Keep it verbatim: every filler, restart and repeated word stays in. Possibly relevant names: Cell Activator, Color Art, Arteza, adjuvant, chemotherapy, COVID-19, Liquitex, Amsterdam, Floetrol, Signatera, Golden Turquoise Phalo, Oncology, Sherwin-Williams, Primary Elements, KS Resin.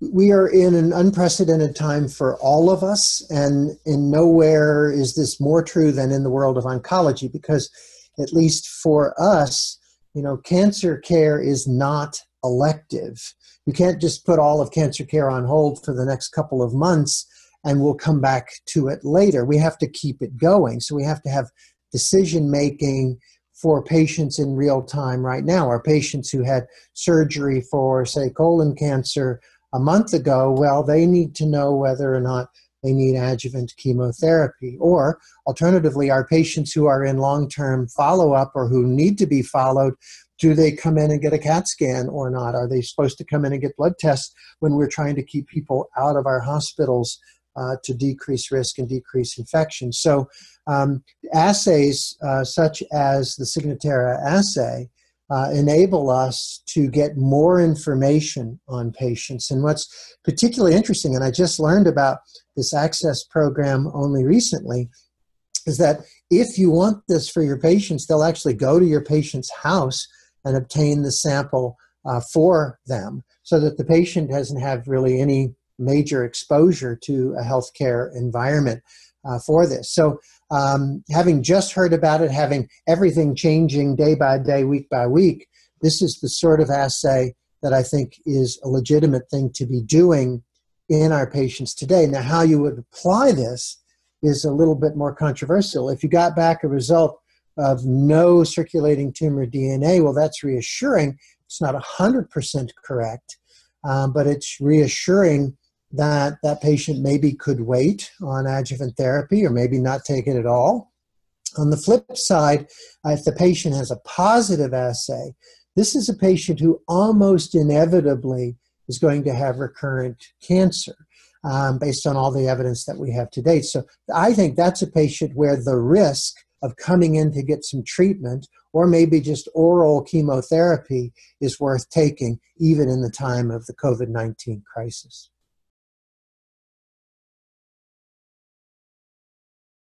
we are in an unprecedented time for all of us, and in nowhere is this more true than in the world of oncology, because at least for us, you know, cancer care is not elective. You can't just put all of cancer care on hold for the next couple of months and we'll come back to it later. We have to keep it going. So we have to have decision making for patients in real time right now. Our patients who had surgery for, say, colon cancer a month ago, well, they need to know whether or not they need adjuvant chemotherapy. Or alternatively, our patients who are in long-term follow-up or who need to be followed, do they come in and get a CAT scan or not? Are they supposed to come in and get blood tests when we're trying to keep people out of our hospitals uh, to decrease risk and decrease infection? So um, assays uh, such as the Signatera assay Uh, enable us to get more information on patients. And what's particularly interesting, and I just learned about this access program only recently, is that if you want this for your patients, they'll actually go to your patient's house and obtain the sample uh, for them, so that the patient doesn't have really any major exposure to a healthcare environment uh, for this. So Um, having just heard about it, having everything changing day by day, week by week, this is the sort of assay that I think is a legitimate thing to be doing in our patients today. Now, how you would apply this is a little bit more controversial. If you got back a result of no circulating tumor D N A, well, that's reassuring. It's not one hundred percent correct, um, but it's reassuring that that patient maybe could wait on adjuvant therapy or maybe not take it at all. On the flip side, if the patient has a positive assay, this is a patient who almost inevitably is going to have recurrent cancer um, based on all the evidence that we have to date. So I think that's a patient where the risk of coming in to get some treatment or maybe just oral chemotherapy is worth taking, even in the time of the COVID nineteen crisis.